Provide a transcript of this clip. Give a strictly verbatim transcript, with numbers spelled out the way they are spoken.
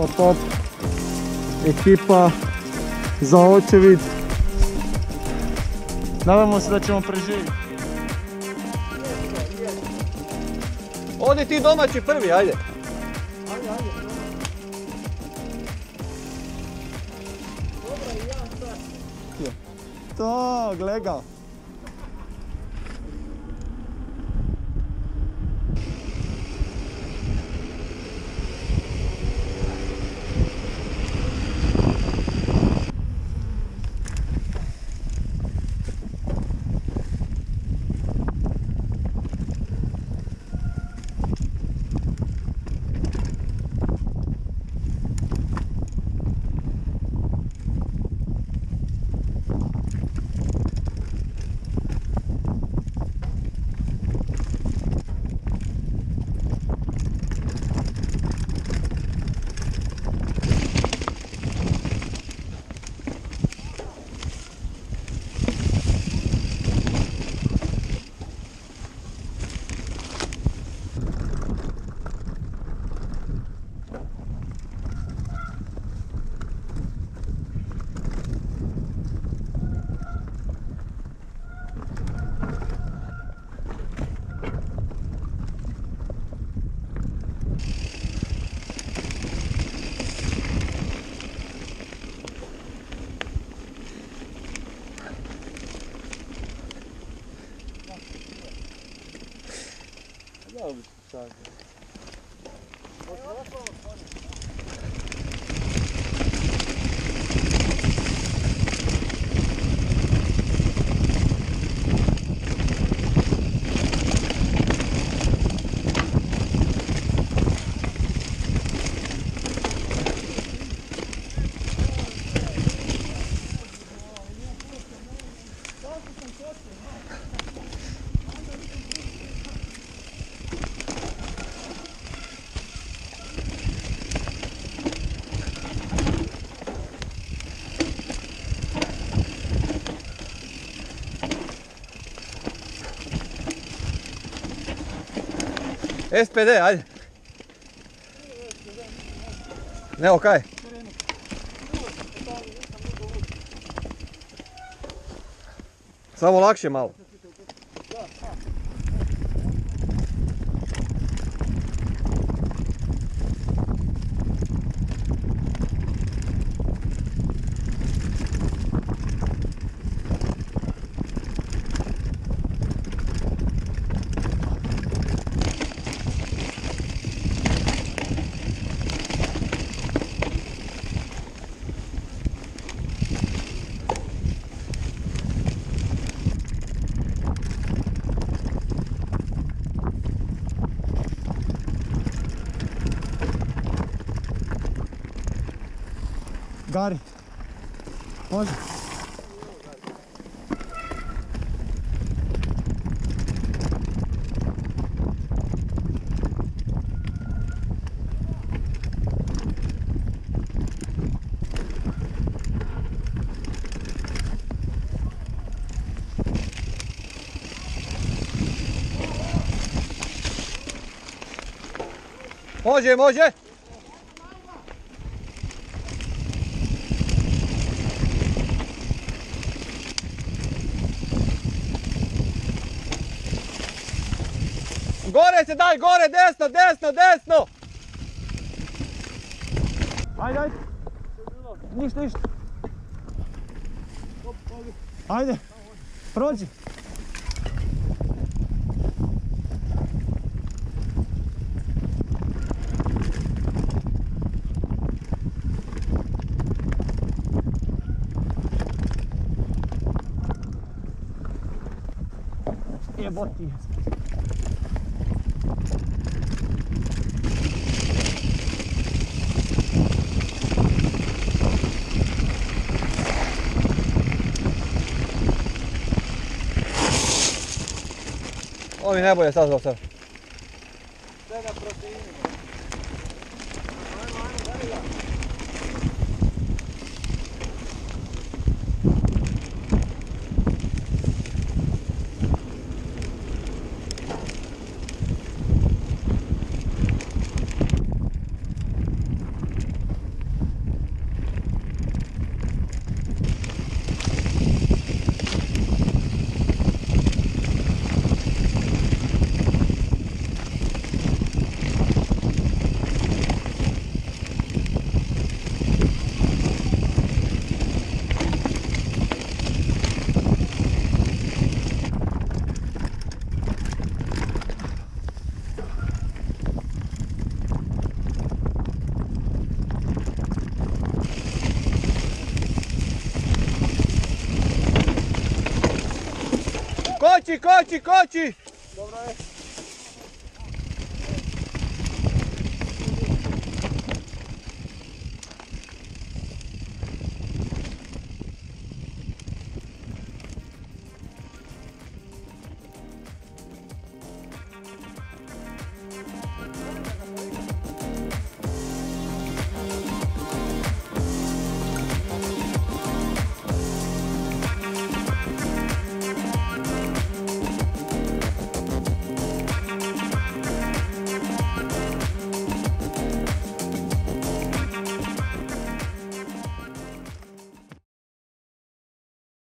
od tad ekipa za očevid. Nadamo se da ćemo preživjeti. Odi ti domaći prvi, ajde. Ajde, ajde. Dobro, i ja sad. To, gle ga. S P D, ajde. Ne, okaj. Samo lakše malo. Gari, može. Može, može. Gore se daj, gore, desno, desno, desno! Ajde, ajde! Ništa, ništa! Ajde, prođi! Jeboti je! Ovo mi najbolje sazvao sad. Sve da protivim. Ajmo, ajmo, daj ga. Koči, koči, koči! Dobro je.